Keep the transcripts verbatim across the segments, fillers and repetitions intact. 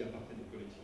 qui appartiennent aux collections.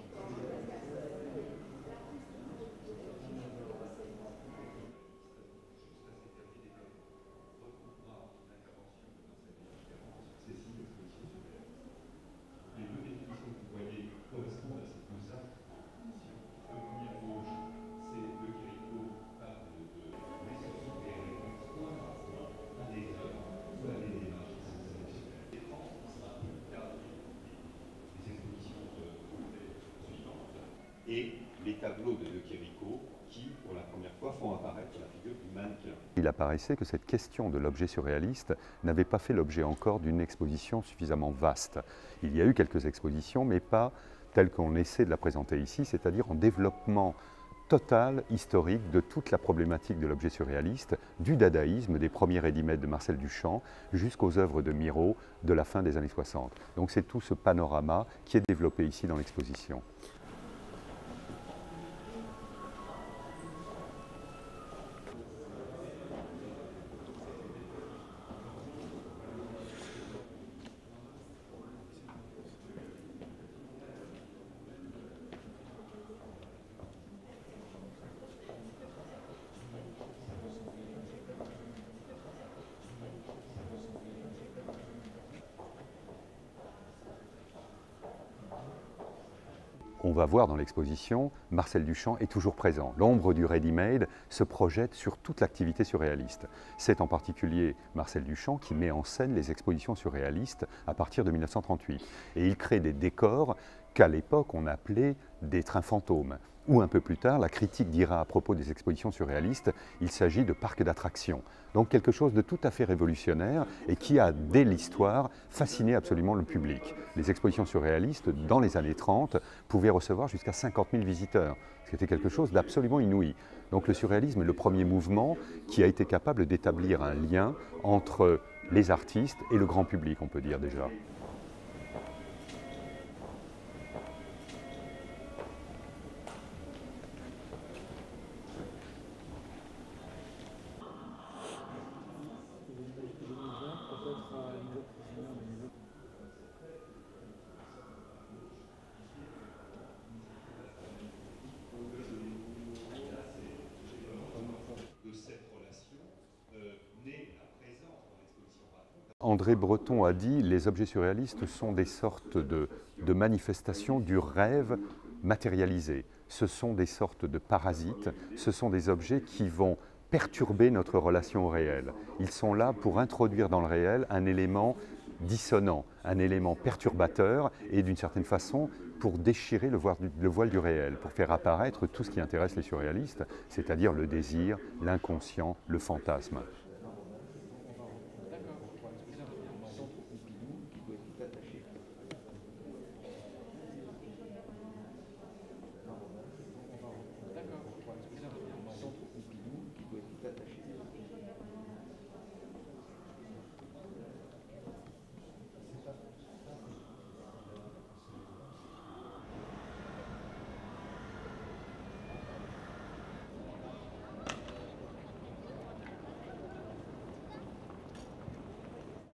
Et les tableaux de Chirico qui, pour la première fois, font apparaître la figure du mannequin. Il apparaissait que cette question de l'objet surréaliste n'avait pas fait l'objet encore d'une exposition suffisamment vaste. Il y a eu quelques expositions, mais pas telles qu'on essaie de la présenter ici, c'est-à-dire en développement total, historique, de toute la problématique de l'objet surréaliste, du dadaïsme, des premiers rédimètres de Marcel Duchamp, jusqu'aux œuvres de Miro de la fin des années soixante. Donc c'est tout ce panorama qui est développé ici dans l'exposition. On va voir dans l'exposition, Marcel Duchamp est toujours présent. L'ombre du ready-made se projette sur toute l'activité surréaliste. C'est en particulier Marcel Duchamp qui met en scène les expositions surréalistes à partir de mille neuf cent trente-huit. Et il crée des décors qu'à l'époque on appelait des trains fantômes. Ou un peu plus tard, la critique dira à propos des expositions surréalistes, il s'agit de parcs d'attractions. Donc quelque chose de tout à fait révolutionnaire et qui a, dès l'histoire, fasciné absolument le public. Les expositions surréalistes, dans les années trente, pouvaient recevoir jusqu'à cinquante mille visiteurs. C'était quelque chose d'absolument inouï. Donc le surréalisme est le premier mouvement qui a été capable d'établir un lien entre les artistes et le grand public, on peut dire déjà. André Breton a dit « Les objets surréalistes sont des sortes de, de manifestations du rêve matérialisé. Ce sont des sortes de parasites, ce sont des objets qui vont perturber notre relation au réel. Ils sont là pour introduire dans le réel un élément dissonant, un élément perturbateur et d'une certaine façon pour déchirer le voile, le voile du réel, pour faire apparaître tout ce qui intéresse les surréalistes, c'est-à-dire le désir, l'inconscient, le fantasme. »